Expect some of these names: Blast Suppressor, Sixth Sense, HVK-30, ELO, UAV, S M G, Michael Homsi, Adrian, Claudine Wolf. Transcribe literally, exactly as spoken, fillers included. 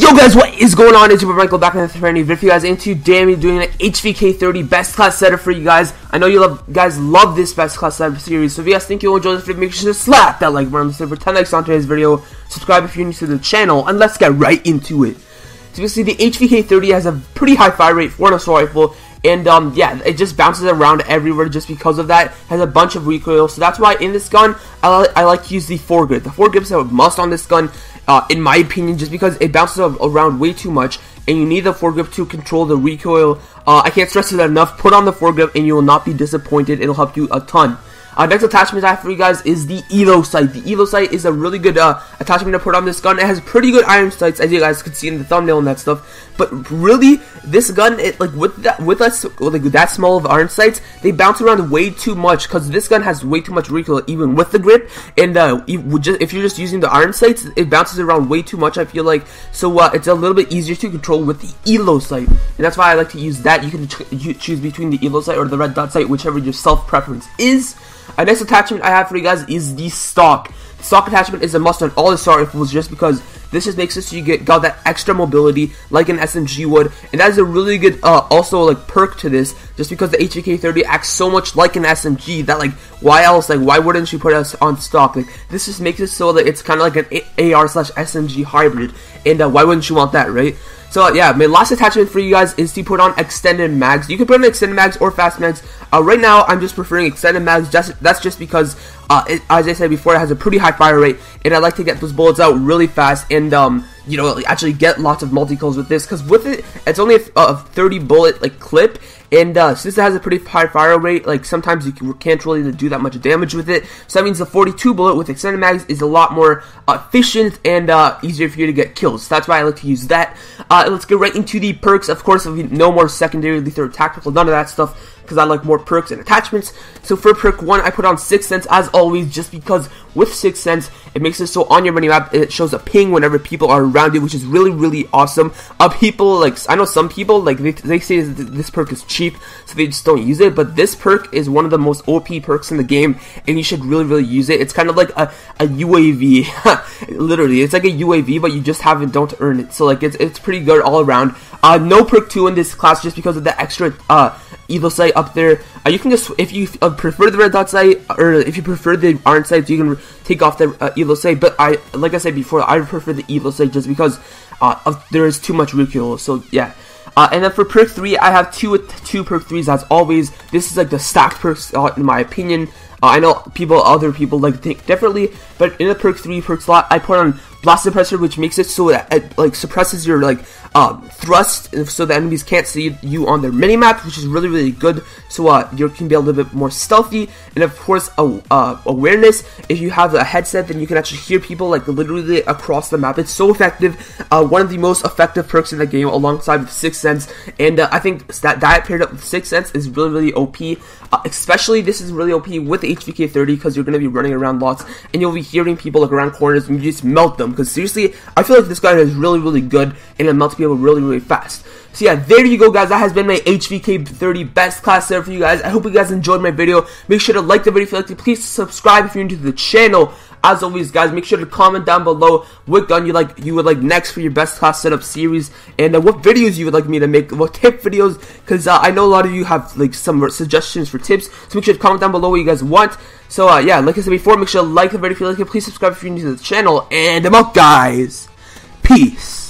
Yo guys, what is going on? It's your boy Michael back in the new video for you guys, and today I'm doing an H V K thirty best class setup for you guys. I know you love, guys love this best class setup series, so if you guys think you'll enjoy this video, make sure to slap that like button. For ten likes on today's video, subscribe if you're new to the channel, and let's get right into it. So you see, the H V K thirty has a pretty high fire rate for an assault rifle, and um, yeah, it just bounces around everywhere just because of that. It has a bunch of recoil, so that's why in this gun, I, li I like to use the foregrip. The foregrip's a must on this gun. Uh, in my opinion, just because it bounces around way too much, and you need the foregrip to control the recoil. Uh, I can't stress it enough. Put on the foregrip, and you will not be disappointed. It'll help you a ton. Uh, next attachment I have for you guys is the E L O sight. The E L O sight is a really good uh, attachment to put on this gun. It has pretty good iron sights, as you guys could see in the thumbnail and that stuff. But really, this gun, it like with that with us like that small of iron sights, they bounce around way too much because this gun has way too much recoil, even with the grip. And uh, if you're just using the iron sights, it bounces around way too much, I feel like. So uh, it's a little bit easier to control with the E L O sight, and that's why I like to use that. You can ch you choose between the E L O sight or the red dot sight, whichever your self preference is. A next attachment I have for you guys is the stock. The stock attachment is a must on all the assault rifles just because this just makes it so you get got that extra mobility like an S M G would, and that is a really good uh, also like perk to this, just because the H V K thirty acts so much like an S M G that like why else, like why wouldn't you put us on stock? Like this just makes it so that it's kind of like an A R slash S M G hybrid, and uh, why wouldn't you want that, right? So uh, yeah, my last attachment for you guys is to put on extended mags. You can put on extended mags or fast mags. Uh, right now, I'm just preferring extended mags. Just, that's just because, uh, it, as I said before, it has a pretty high fire rate, and I like to get those bullets out really fast and, um, you know, actually get lots of multi-kills with this. Because with it, it's only a, a thirty bullet, like, clip, and uh, since it has a pretty high fire rate, like, sometimes you can't really do that much damage with it. So that means the forty-two bullet with extended mags is a lot more efficient and uh, easier for you to get kills. So that's why I like to use that. Uh, let's get right into the perks. Of course, no more secondary, lethal, or tactical, none of that stuff, because I like more perks and attachments. So for perk one, I put on Sixth Sense, as always, just because with Sixth Sense, it makes it so on your minimap, it shows a ping whenever people are around you, which is really, really awesome. Uh, people, like, I know some people, like, they, they say this perk is cheap, so they just don't use it, but this perk is one of the most O P perks in the game, and you should really, really use it. It's kind of like a, a U A V, literally. It's like a U A V, but you just have it, don't earn it. So, like, it's, it's pretty good all around. Uh, no perk two in this class, just because of the extra, uh, E L O sight up there. Uh, you can just, if you uh, prefer the red dot sight, or if you prefer the iron sight, you can take off the uh, E L O sight. But I, like I said before, I prefer the E L O sight just because uh, of, there is too much recoil. So yeah. Uh, and then for perk three, I have two two perk threes as always. This is like the stacked perks uh, in my opinion. Uh, I know people, other people like to think differently, but in the perk three perk slot, I put on Blast Suppressor, which makes it so that it like suppresses your like uh, thrust, so the enemies can't see you on their minimap, which is really, really good. So uh, you can be a little bit more stealthy, and of course, uh, uh, awareness. If you have a headset, then you can actually hear people like literally across the map. It's so effective. Uh, one of the most effective perks in the game, alongside with Sixth Sense, and uh, I think that that paired up with Sixth Sense is really, really O P. Uh, especially this is really O P with the H V K thirty, because you're going to be running around lots and you'll be hearing people like around corners and you just melt them, because seriously, I feel like this gun is really, really good and it melts people really, really fast. So yeah, there you go guys, that has been my H V K thirty best class setup for you guys. I hope you guys enjoyed my video. Make sure to like the video if you liked it. Please subscribe if you're new to the channel. As always guys, make sure to comment down below what gun you like, you would like next for your best class setup series, and uh, what videos you would like me to make, what tip videos, because uh, I know a lot of you have like some suggestions for tips, so make sure to comment down below what you guys want. So uh, yeah, like I said before, make sure to like the video if you like it, please subscribe if you're new to the channel, and I'm out guys, peace.